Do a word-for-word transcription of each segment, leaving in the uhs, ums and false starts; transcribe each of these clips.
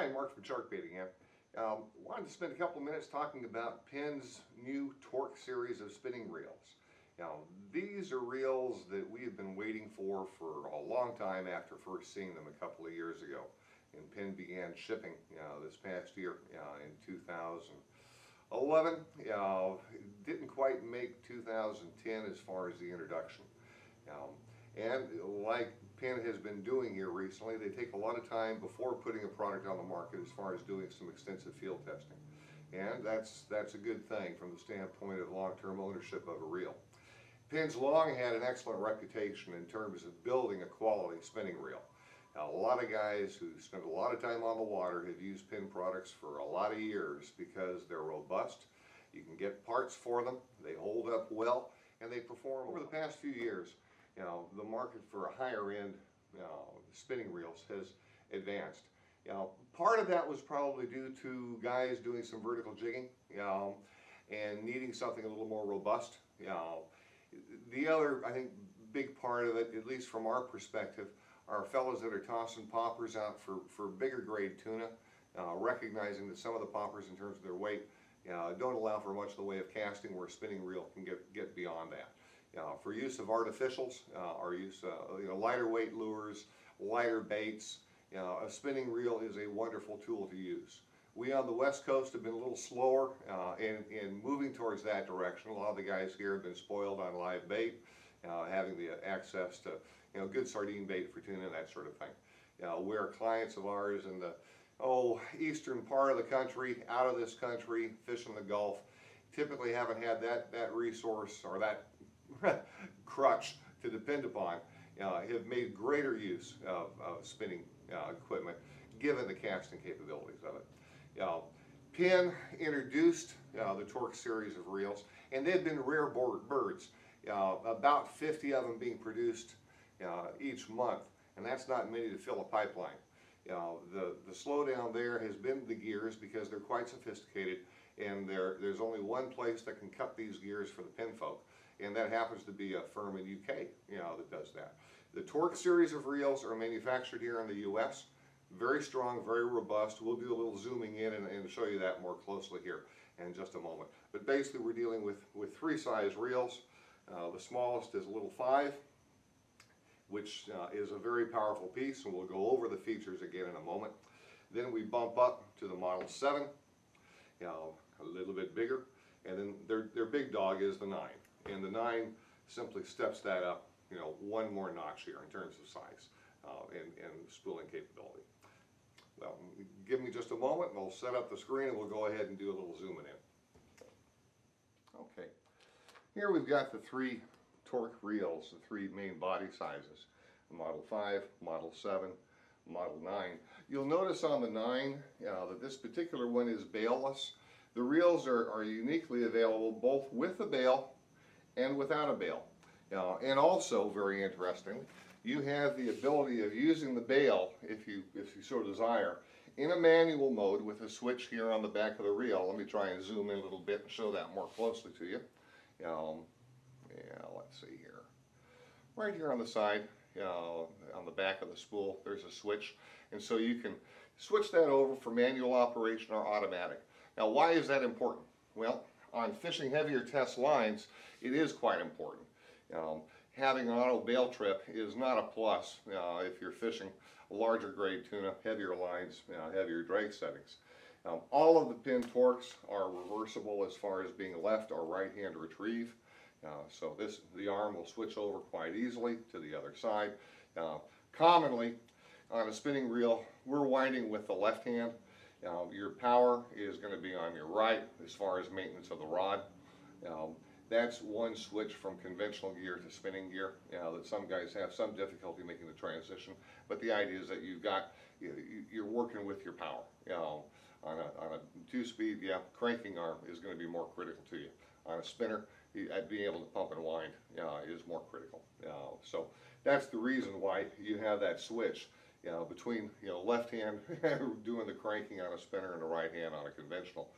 Hi, Mark from Sharkbait again. Um, wanted to spend a couple minutes talking about Penn's new Torque series of spinning reels. Now, these are reels that we have been waiting for for a long time after first seeing them a couple of years ago. And Penn began shipping uh, this past year uh, in two thousand eleven. Uh, it didn't quite make two thousand ten as far as the introduction. Um, and like Penn has been doing here recently, they take a lot of time before putting a product on the market as far as doing some extensive field testing. And that's, that's a good thing from the standpoint of long-term ownership of a reel. Penn's long had an excellent reputation in terms of building a quality spinning reel. Now, a lot of guys who spend a lot of time on the water have used Penn products for a lot of years because they're robust, you can get parts for them, they hold up well, and they perform. Over the past few years, you know, the market for higher-end you know, spinning reels has advanced. You know, part of that was probably due to guys doing some vertical jigging you know, and needing something a little more robust. You know. The other, I think, big part of it, at least from our perspective, are fellows that are tossing poppers out for, for bigger grade tuna, uh, recognizing that some of the poppers in terms of their weight uh, don't allow for much in the way of casting where a spinning reel can get, get beyond that. Uh, for use of artificials, uh, or use uh, you know, lighter weight lures, lighter baits, you know, a spinning reel is a wonderful tool to use. We on the West Coast have been a little slower uh, in, in moving towards that direction. A lot of the guys here have been spoiled on live bait, uh, having the access to you know, good sardine bait for tuna and that sort of thing. You know, where clients of ours in the oh, eastern part of the country, out of this country, fishing the Gulf, typically haven't had that, that resource or that crutch to depend upon. Uh, have made greater use of, of spinning uh, equipment given the casting capabilities of it. Uh, Penn introduced uh, the Torque series of reels, and they've been rare birds, uh, about fifty of them being produced uh, each month, and that's not many to fill a pipeline. Uh, the, the slowdown there has been the gears because they're quite sophisticated, and there's only one place that can cut these gears for the Penn folk, and that happens to be a firm in U K you know, that does that. The Torque series of reels are manufactured here in the U S, very strong, very robust. We'll do a little zooming in and, and show you that more closely here in just a moment. But basically we're dealing with, with three size reels. Uh, the smallest is a little five, which uh, is a very powerful piece, and we'll go over the features again in a moment. Then we bump up to the Model seven, you know, a little bit bigger, and then their, their big dog is the nine. And the nine simply steps that up, you know, one more notch here in terms of size uh, and, and spooling capability. Well, give me just a moment and I'll set up the screen and we'll go ahead and do a little zooming in. Okay, here we've got the three Torque reels, the three main body sizes, Model five, Model seven, Model nine. You'll notice on the nine uh, that this particular one is bailless. The reels are, are uniquely available both with the bail and without a bail. Uh, and also, very interestingly, you have the ability of using the bail, if you, if you so desire, in a manual mode with a switch here on the back of the reel. Let me try and zoom in a little bit and show that more closely to you. Um, yeah, let's see here. Right here on the side, you know, on the back of the spool, there's a switch. And so you can switch that over for manual operation or automatic. Now, why is that important? Well, on fishing heavier test lines, it is quite important. Um, having an auto bail trip is not a plus uh, if you're fishing larger grade tuna, heavier lines, you know, heavier drag settings. Um, all of the Penn Torques are reversible as far as being left or right hand retrieve. Uh, so this, the arm will switch over quite easily to the other side. Uh, commonly, on a spinning reel, we're winding with the left hand. Now, your power is going to be on your right as far as maintenance of the rod. Now, that's one switch from conventional gear to spinning gear. You know, that some guys have some difficulty making the transition, but the idea is that you've got, you're working with your power. You know, on a, on a two-speed, yeah, cranking arm is going to be more critical to you. On a spinner, being able to pump and wind uh, is more critical. Uh, so that's the reason why you have that switch. You know, between you know left hand doing the cranking on a spinner and the right hand on a conventional.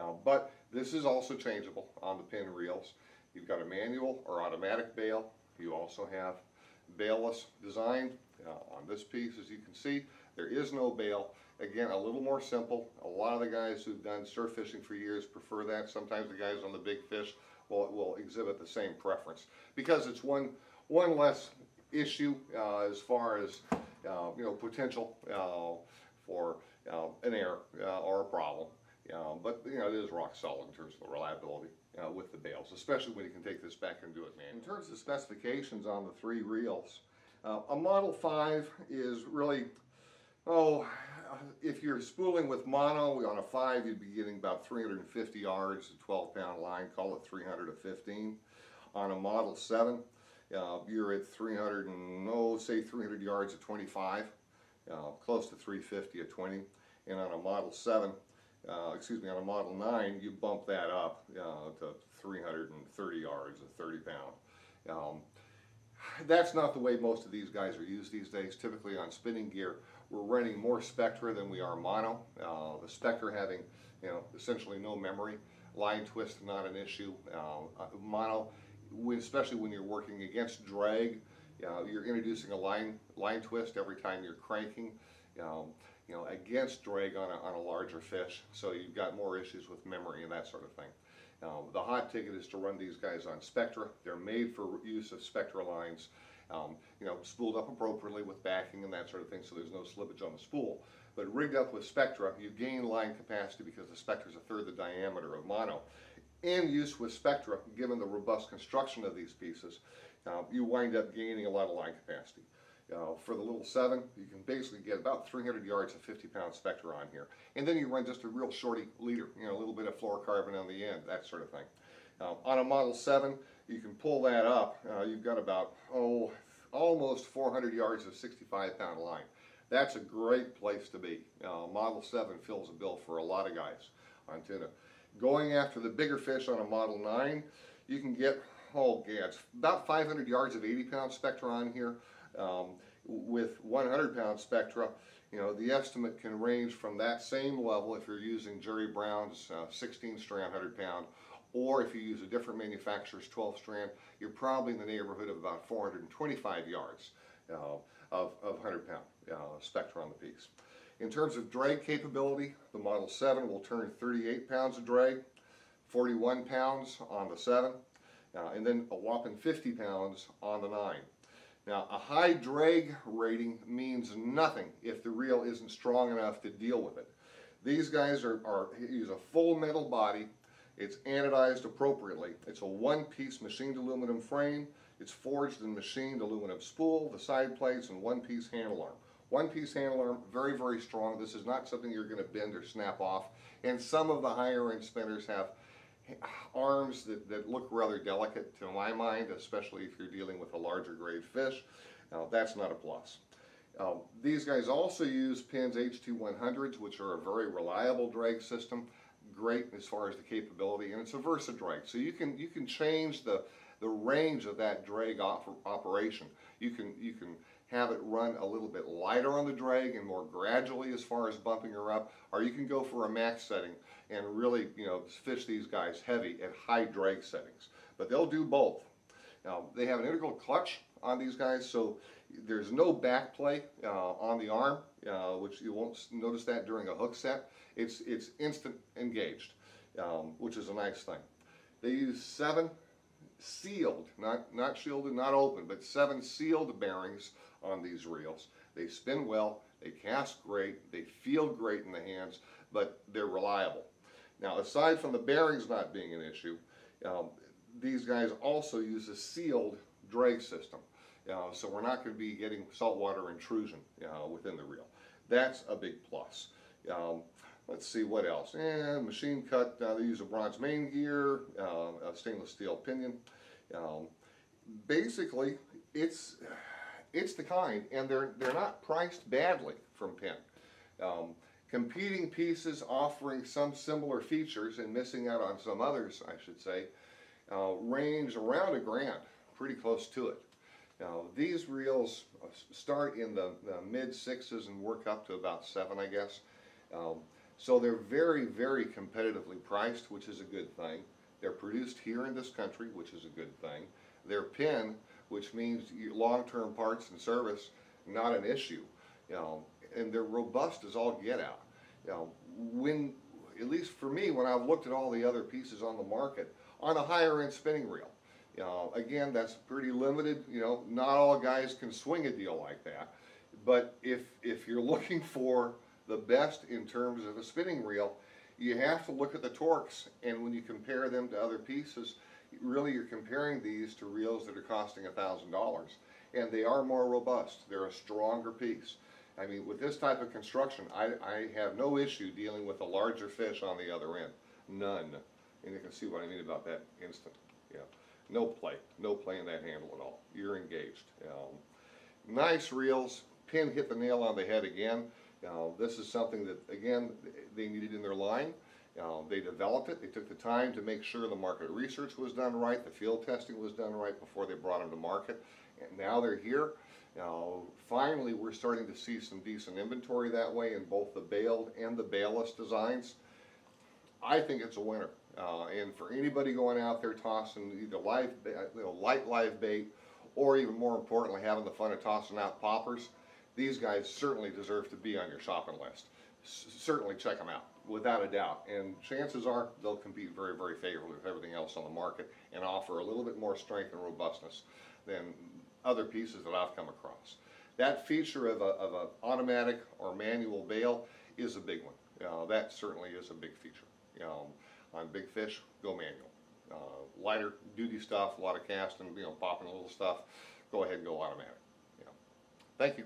Uh, but this is also changeable on the Penn reels. You've got a manual or automatic bail. You also have bailless design uh, on this piece, as you can see. There is no bail. Again, a little more simple. A lot of the guys who've done surf fishing for years prefer that. Sometimes the guys on the big fish will, will exhibit the same preference, because it's one one less issue uh, as far as uh, you know, potential uh, for uh, an error uh, or a problem. Uh, but you know, it is rock solid in terms of the reliability uh, with the bales, especially when you can take this back and do it manually. In terms of specifications on the three reels, uh, a Model five is really, oh, if you're spooling with mono on a five, you'd be getting about three hundred fifty yards, a twelve pound line, call it three hundred to fifteen. On a Model seven, uh, you're at three hundred and, oh, say three hundred yards at twenty-five, uh, close to three fifty at twenty. And on a Model seven, Uh, excuse me, on a Model nine, you bump that up uh, to three hundred thirty yards, a thirty pound. Um, that's not the way most of these guys are used these days. Typically on spinning gear, we're running more Spectra than we are mono. Uh, the Spectra having, you know, essentially no memory. Line twist, not an issue. Uh, mono, especially when you're working against drag, uh, you're introducing a line, line twist every time you're cranking. Um, you know, against drag on a, on a larger fish, so you've got more issues with memory and that sort of thing. Um, the hot ticket is to run these guys on Spectra. They're made for use of Spectra lines, um, you know, spooled up appropriately with backing and that sort of thing, so there's no slippage on the spool. But rigged up with Spectra, you gain line capacity because the Spectra is a third the diameter of mono. In use with Spectra, given the robust construction of these pieces, uh, you wind up gaining a lot of line capacity. Uh, for the little seven, you can basically get about three hundred yards of fifty pound Spectra on here. And then you run just a real shorty leader, you know, a little bit of fluorocarbon on the end, that sort of thing. Um, on a Model seven, you can pull that up. Uh, you've got about, oh, almost four hundred yards of sixty-five pound line. That's a great place to be. Uh, Model seven fills a bill for a lot of guys on tuna. Going after the bigger fish on a Model nine, you can get, oh, yeah, about five hundred yards of eighty pound Spectra on here. Um, with one hundred pound Spectra, you know, the estimate can range from that same level if you're using Jerry Brown's uh, sixteen strand one hundred pound, or if you use a different manufacturer's twelve strand, you're probably in the neighborhood of about four hundred twenty-five yards uh, of, of one hundred pound uh, Spectra on the piece. In terms of drag capability, the Model seven will turn thirty-eight pounds of drag, forty-one pounds on the seven, uh, and then a whopping fifty pounds on the nine. Now, a high drag rating means nothing if the reel isn't strong enough to deal with it. These guys are, are use a full metal body. It's anodized appropriately. It's a one-piece machined aluminum frame. It's forged and machined aluminum spool, the side plates, and one-piece handle arm. One-piece handle arm, very, very strong. This is not something you're going to bend or snap off. And some of the higher-end spinners have arms that, that look rather delicate to my mind, especially if you're dealing with a larger grade fish. Now, that's not a plus. Um, these guys also use Penn's H two one hundreds, which are a very reliable drag system. Great as far as the capability, and it's a Versa drag, so you can you can change the the range of that drag op operation. You can you can have it run a little bit lighter on the drag and more gradually as far as bumping her up, or you can go for a max setting and really, you know, fish these guys heavy at high drag settings. But they'll do both. Now, they have an integral clutch on these guys, so there's no back play uh, on the arm, uh, which you won't notice that during a hook set. It's, it's instant engaged, um, which is a nice thing. They use seven sealed, not, not shielded, not open, but seven sealed bearings on these reels. They spin well, they cast great, they feel great in the hands, but they're reliable. Now, aside from the bearings not being an issue, um, these guys also use a sealed drag system, uh, so we're not going to be getting saltwater intrusion uh, within the reel. That's a big plus. Um, let's see what else. Eh, machine cut, uh, they use a bronze main gear, uh, a stainless steel pinion. Um, basically, it's it's the kind, and they're they're not priced badly from Penn. Um, competing pieces offering some similar features and missing out on some others, I should say, uh, range around a grand. Pretty close to it. Now, these reels start in the, the mid sixes and work up to about seven, I guess. Um, so they're very, very competitively priced, which is a good thing. They're produced here in this country, which is a good thing. They're Penn, which means long-term parts and service, not an issue. You know, and they're robust as all get out. You know, when, at least for me, when I've looked at all the other pieces on the market, on a higher end spinning reel, you know, again, that's pretty limited. You know, not all guys can swing a deal like that. But if if you're looking for the best in terms of a spinning reel, you have to look at the Torques, and when you compare them to other pieces, really you're comparing these to reels that are costing a thousand dollars, and they are more robust. They're a stronger piece. I mean, with this type of construction, I, I have no issue dealing with a larger fish on the other end. None. And you can see what I mean about that instant. Yeah. No play. No play in that handle at all. You're engaged. Um, nice reels. Pin hit the nail on the head again. Now, this is something that, again, they needed in their line. Uh, they developed it. They took the time to make sure the market research was done right, the field testing was done right before they brought them to market. And now they're here. Now, finally, we're starting to see some decent inventory that way in both the bailed and the bailless designs. I think it's a winner. Uh, and for anybody going out there tossing either live, you know, light live bait, or even more importantly, having the fun of tossing out poppers, these guys certainly deserve to be on your shopping list. S certainly check them out, without a doubt. And chances are they'll compete very, very favorably with everything else on the market and offer a little bit more strength and robustness than other pieces that I've come across. That feature of a, of an automatic or manual bail is a big one. Uh, that certainly is a big feature. Um, on big fish, go manual. Uh, lighter duty stuff, a lot of casting, you know, popping little stuff, go ahead and go automatic. Yeah. Thank you.